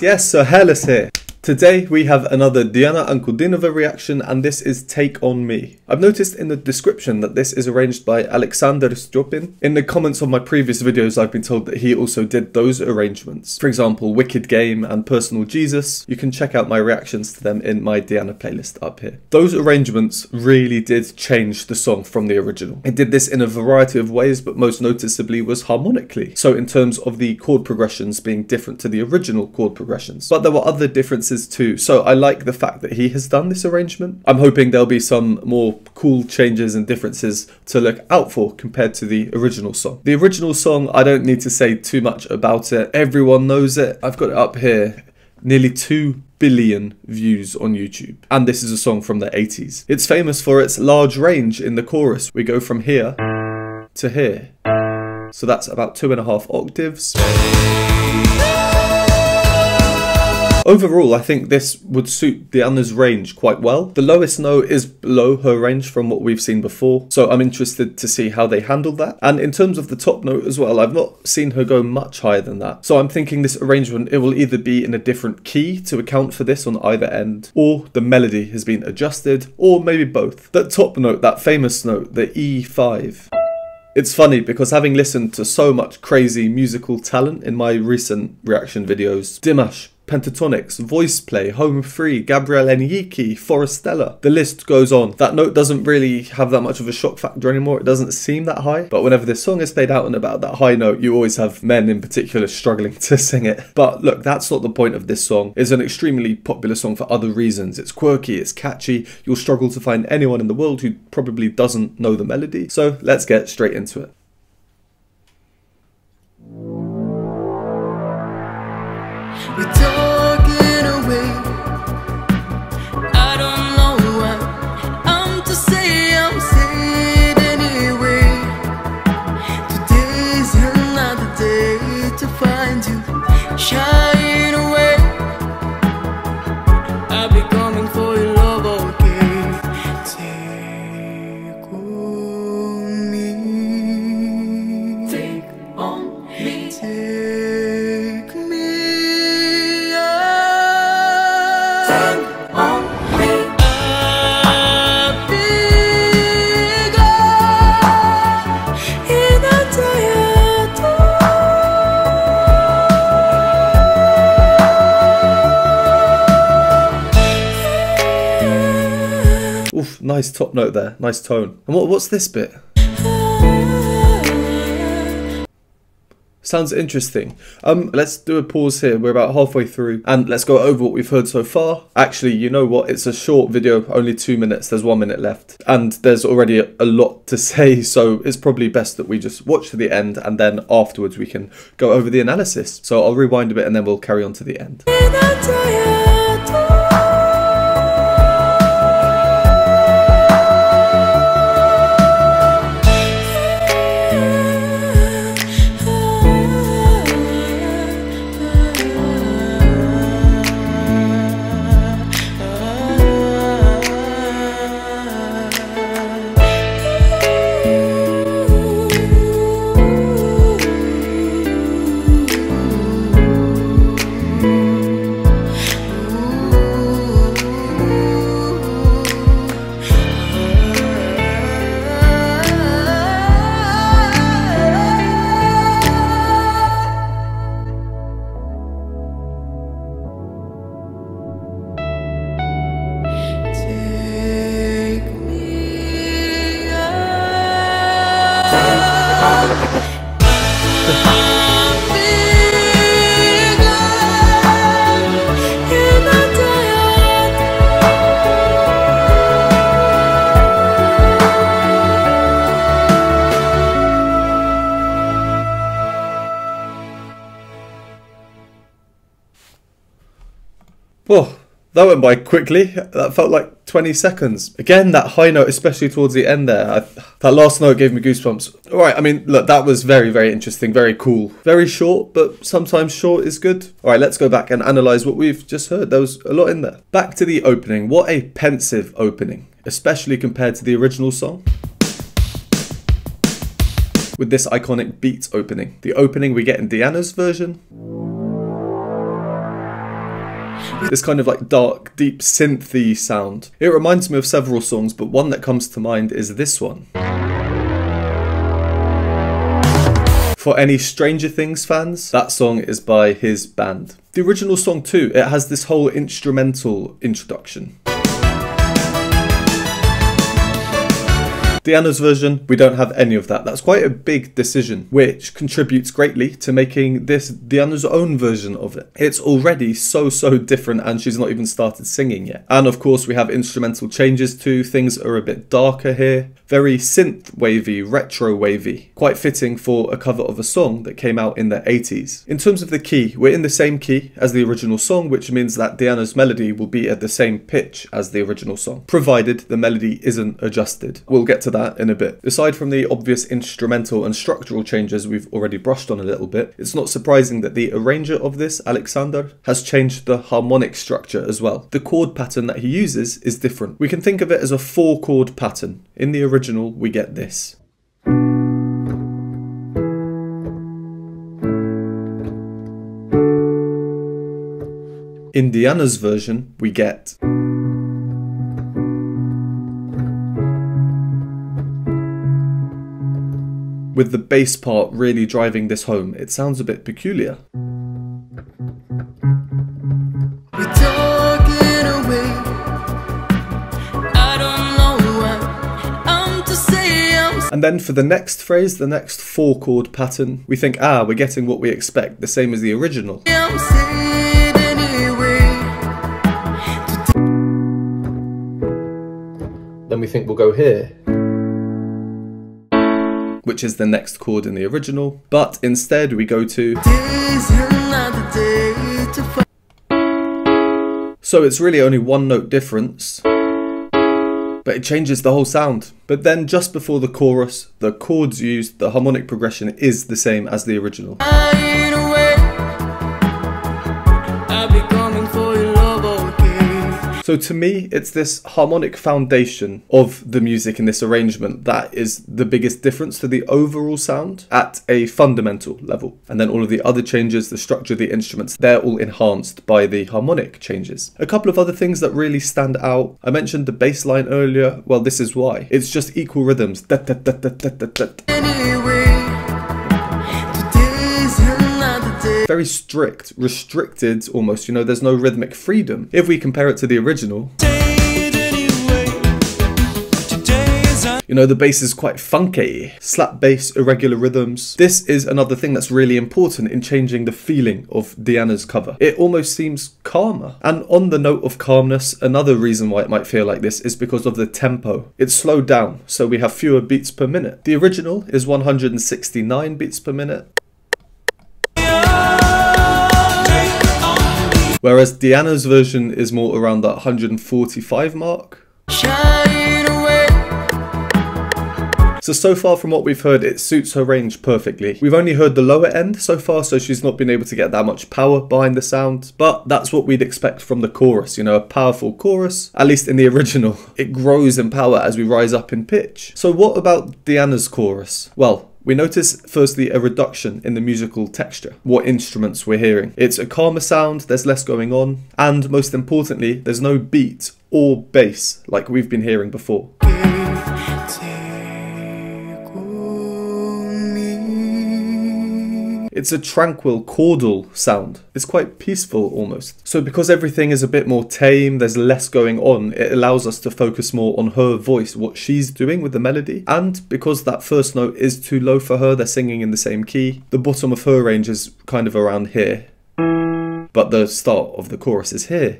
Yes, Sir Hairless here. Today we have another Diana Ankudinova reaction, and this is Take On Me. I've noticed in the description that this is arranged by Alexander Stjopin. In the comments on my previous videos I've been told that he also did those arrangements. For example, Wicked Game and Personal Jesus. You can check out my reactions to them in my Diana playlist up here. Those arrangements really did change the song from the original. It did this in a variety of ways, but most noticeably was harmonically. So in terms of the chord progressions being different to the original chord progressions. But there were other differences too, so I like the fact that he has done this arrangement. I'm hoping there'll be some more cool changes and differences to look out for compared to the original song. The original song, I don't need to say too much about it. Everyone knows it. I've got it up here. Nearly 2 billion views on YouTube. And this is a song from the 80s. It's famous for its large range in the chorus. We go from here to here. So that's about 2.5 octaves. Overall, I think this would suit Diana's range quite well. The lowest note is below her range from what we've seen before, so I'm interested to see how they handle that. And in terms of the top note as well, I've not seen her go much higher than that. So I'm thinking this arrangement, it will either be in a different key to account for this on either end, or the melody has been adjusted, or maybe both. That top note, that famous note, the E5. It's funny because having listened to so much crazy musical talent in my recent reaction videos, Dimash, Pentatonix, Voiceplay, Home Free, Gabrielle Enyiki, Forestella. The list goes on. That note doesn't really have that much of a shock factor anymore. It doesn't seem that high. But whenever this song is played out and about that high note, you always have men in particular struggling to sing it. But look, that's not the point of this song. It's an extremely popular song for other reasons. It's quirky, it's catchy. You'll struggle to find anyone in the world who probably doesn't know the melody. So let's get straight into it. We're talking away. I don't know why I'm to say I'm sad anyway. Today's another day to find you shine away. I'll be coming for your love, okay? Take on me. Take on me. Oof, nice top note there, nice tone. And what's this bit? Sounds interesting. Let's do a pause here. We're about halfway through and let's go over what we've heard so far. Actually, you know what? It's a short video, only 2 minutes. There's 1 minute left and there's already a lot to say. So it's probably best that we just watch to the end and then afterwards we can go over the analysis. So I'll rewind a bit and then we'll carry on to the end. Oh, that went by quickly. That felt like 20 seconds. Again, that high note, especially towards the end there. That last note gave me goosebumps. All right, I mean, look, that was very, very interesting, very cool. Very short, but sometimes short is good. All right, let's go back and analyze what we've just heard. There was a lot in there. Back to the opening. What a pensive opening, especially compared to the original song. With this iconic beat opening. The opening we get in Diana's version. This kind of like dark, deep synthy sound. It reminds me of several songs, but one that comes to mind is this one. For any Stranger Things fans, that song is by his band. The original song too, it has this whole instrumental introduction. Diana's version, we don't have any of that. That's quite a big decision, which contributes greatly to making this Diana's own version of it. It's already so different, and she's not even started singing yet. And of course we have instrumental changes too. Things are a bit darker here. Very synth wavy, retro wavy. Quite fitting for a cover of a song that came out in the 80s. In terms of the key, we're in the same key as the original song, which means that Diana's melody will be at the same pitch as the original song, provided the melody isn't adjusted. We'll get to that in a bit. Aside from the obvious instrumental and structural changes we've already brushed on a little bit, it's not surprising that the arranger of this, Alexander, has changed the harmonic structure as well. The chord pattern that he uses is different. We can think of it as a 4-chord pattern. In the original, we get this. In Diana's version, we get... with the bass part really driving this home. It sounds a bit peculiar. And then for the next phrase, the next 4-chord pattern, we think, ah, we're getting what we expect, the same as the original. Then we think we'll go here, which is the next chord in the original, but instead we go to... So it's really only one note difference, but it changes the whole sound. But then just before the chorus, the chords used, the harmonic progression is the same as the original. So to me, it's this harmonic foundation of the music in this arrangement that is the biggest difference to the overall sound at a fundamental level. And then all of the other changes, the structure, the instruments, they're all enhanced by the harmonic changes. A couple of other things that really stand out. I mentioned the bass line earlier. Well, this is why. It's just equal rhythms. Da, da, da, da, da, da, da. Very strict, restricted almost, you know, there's no rhythmic freedom. If we compare it to the original, you know, the bass is quite funky. Slap bass, irregular rhythms. This is another thing that's really important in changing the feeling of Diana's cover. It almost seems calmer. And on the note of calmness, another reason why it might feel like this is because of the tempo. It's slowed down, so we have fewer beats per minute. The original is 169 beats per minute. Whereas Diana's version is more around that 145 mark. So far from what we've heard, it suits her range perfectly. We've only heard the lower end so far, so she's not been able to get that much power behind the sound, but that's what we'd expect from the chorus, you know, a powerful chorus, at least in the original. It grows in power as we rise up in pitch. So what about Diana's chorus? Well, we notice firstly a reduction in the musical texture, what instruments we're hearing. It's a calmer sound, there's less going on, and most importantly, there's no beat or bass like we've been hearing before. It's a tranquil, chordal sound. It's quite peaceful almost. So because everything is a bit more tame, there's less going on, it allows us to focus more on her voice, what she's doing with the melody. And because that first note is too low for her, they're singing in the same key, the bottom of her range is kind of around here. But the start of the chorus is here.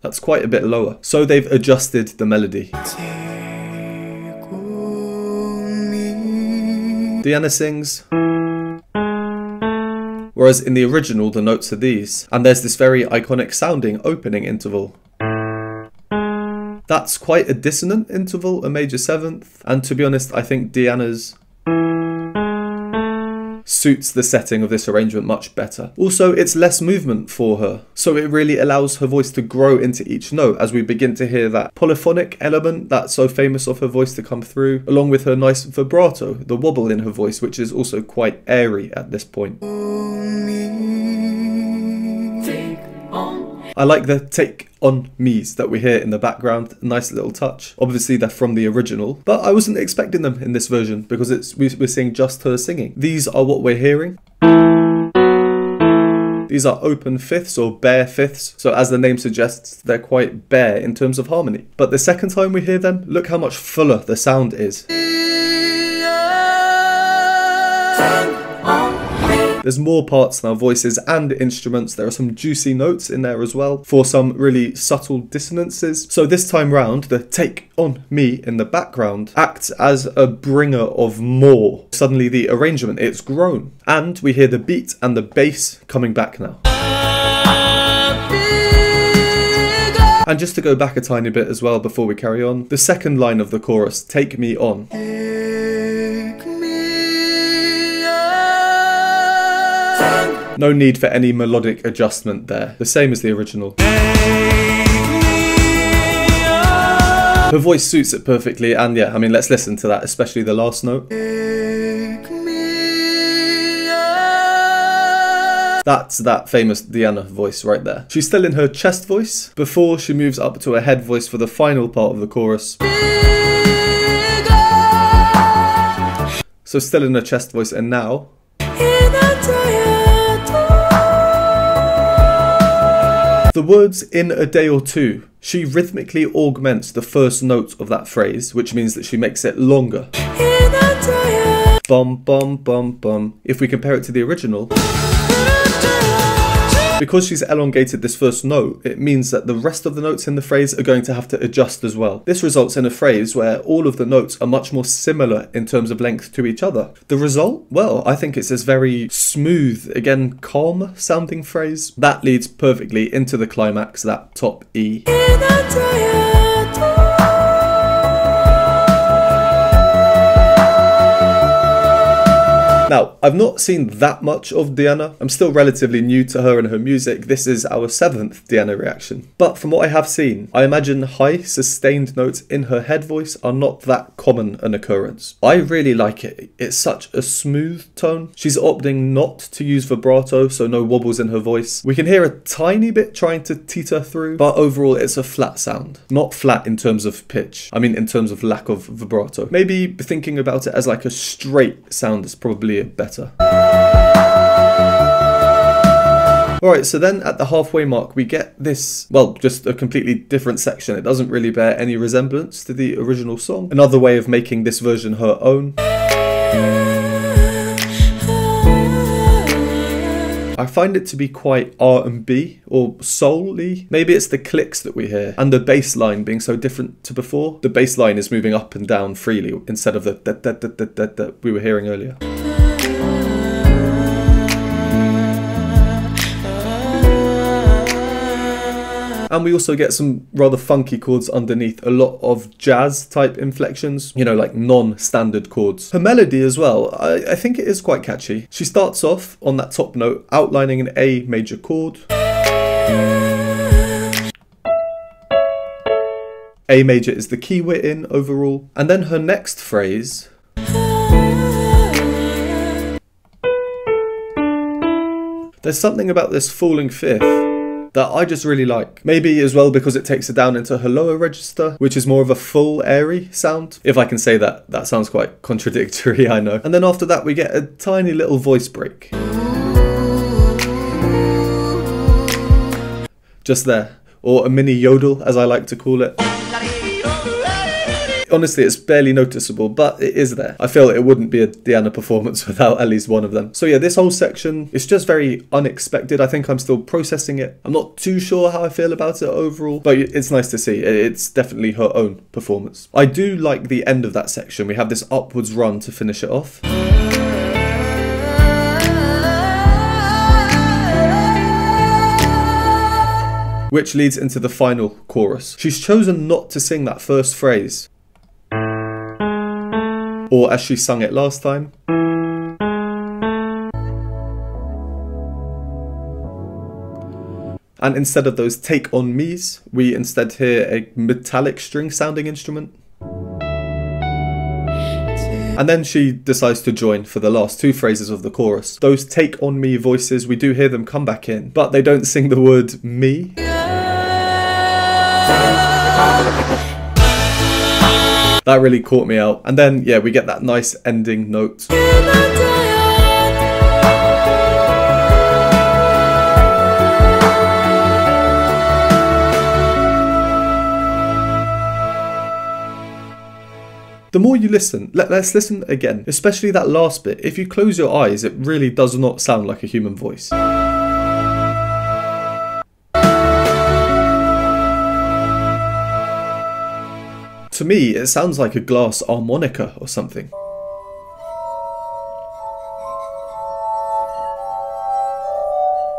That's quite a bit lower. So they've adjusted the melody. Diana sings. Whereas in the original, the notes are these, and there's this very iconic sounding opening interval. That's quite a dissonant interval, a major seventh, and to be honest, I think Diana's suits the setting of this arrangement much better. Also, it's less movement for her, so it really allows her voice to grow into each note as we begin to hear that polyphonic element that's so famous of her voice to come through, along with her nice vibrato, the wobble in her voice, which is also quite airy at this point. I like the Take On Me's that we hear in the background, a nice little touch. Obviously they're from the original, but I wasn't expecting them in this version because we're seeing just her singing. These are what we're hearing. These are open fifths or bare fifths, so as the name suggests, they're quite bare in terms of harmony. But the second time we hear them, look how much fuller the sound is. There's more parts than our voices and instruments. There are some juicy notes in there as well for some really subtle dissonances. So this time round, the Take On Me in the background acts as a bringer of more. Suddenly the arrangement, it's grown. And we hear the beat and the bass coming back now. And just to go back a tiny bit as well before we carry on, the second line of the chorus, Take Me On. No need for any melodic adjustment there, the same as the original. Her voice suits it perfectly, and yeah, I mean, let's listen to that, especially the last note. That's that famous Diana voice right there. She's still in her chest voice before she moves up to a head voice for the final part of the chorus. So still in her chest voice, and now... The words "in a day or two," she rhythmically augments the first note of that phrase, which means that she makes it longer. Bum bum bum bum. If we compare it to the original, because she's elongated this first note, it means that the rest of the notes in the phrase are going to have to adjust as well. This results in a phrase where all of the notes are much more similar in terms of length to each other. The result? Well, I think it's this very smooth, again, calm sounding phrase that leads perfectly into the climax, that top E. Now, I've not seen that much of Diana. I'm still relatively new to her and her music. This is our 7th Diana reaction. But from what I have seen, I imagine high, sustained notes in her head voice are not that common an occurrence. I really like it. It's such a smooth tone. She's opting not to use vibrato, so no wobbles in her voice. We can hear a tiny bit trying to teeter through, but overall it's a flat sound. Not flat in terms of pitch. I mean, in terms of lack of vibrato. Maybe thinking about it as like a straight sound is probably better. Alright, so then at the halfway mark we get this, well, just a completely different section. It doesn't really bear any resemblance to the original song. Another way of making this version her own. I find it to be quite R&B or soul-y. Maybe it's the clicks that we hear and the bass line being so different to before. The bass line is moving up and down freely instead of the that we were hearing earlier. And we also get some rather funky chords underneath, a lot of jazz type inflections, you know, like non-standard chords. Her melody as well, I think it is quite catchy. She starts off on that top note, outlining an A major chord. A major is the key we're in overall. And then her next phrase... There's something about this falling fifth that I just really like. Maybe as well because it takes her down into her lower register, which is more of a full, airy sound. If I can say that, that sounds quite contradictory, I know. And then after that we get a tiny little voice break. Just there. Or a mini yodel, as I like to call it. Honestly, it's barely noticeable, but it is there. I feel it wouldn't be a Diana performance without at least one of them. So yeah, this whole section is just very unexpected. I think I'm still processing it. I'm not too sure how I feel about it overall, but it's nice to see. It's definitely her own performance. I do like the end of that section. We have this upwards run to finish it off. Which leads into the final chorus. She's chosen not to sing that first phrase, or as she sung it last time. And instead of those Take On Me's, we instead hear a metallic string sounding instrument. And then she decides to join for the last two phrases of the chorus. Those Take On Me voices, we do hear them come back in, but they don't sing the word me. Yeah. that really caught me out. And then, yeah, we get that nice ending note. The more you listen, let's listen again, especially that last bit. If you close your eyes, it really does not sound like a human voice. To me, it sounds like a glass harmonica or something.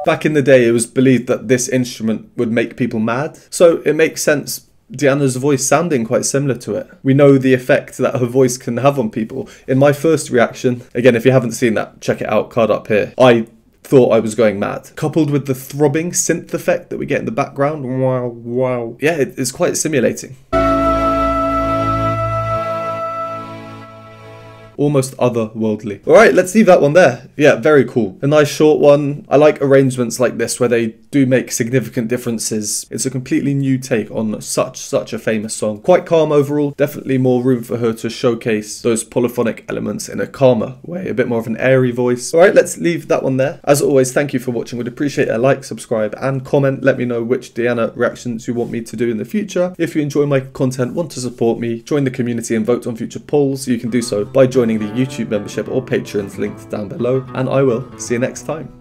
Back in the day, it was believed that this instrument would make people mad, so it makes sense Diana's voice sounding quite similar to it. We know the effect that her voice can have on people. In my first reaction, again, if you haven't seen that, check it out, card up here, I thought I was going mad. Coupled with the throbbing synth effect that we get in the background, wow, wow. Yeah, it's quite stimulating. Almost otherworldly. All right, let's leave that one there. Yeah, very cool. A nice short one. I like arrangements like this where they do make significant differences. It's a completely new take on such a famous song. Quite calm overall. Definitely more room for her to showcase those polyphonic elements in a calmer way. A bit more of an airy voice. All right, let's leave that one there. As always, thank you for watching. Would appreciate a like, subscribe, and comment. Let me know which Diana reactions you want me to do in the future. If you enjoy my content, want to support me, join the community and vote on future polls, you can do so by joining the YouTube membership or Patreon's linked down below, and I will see you next time.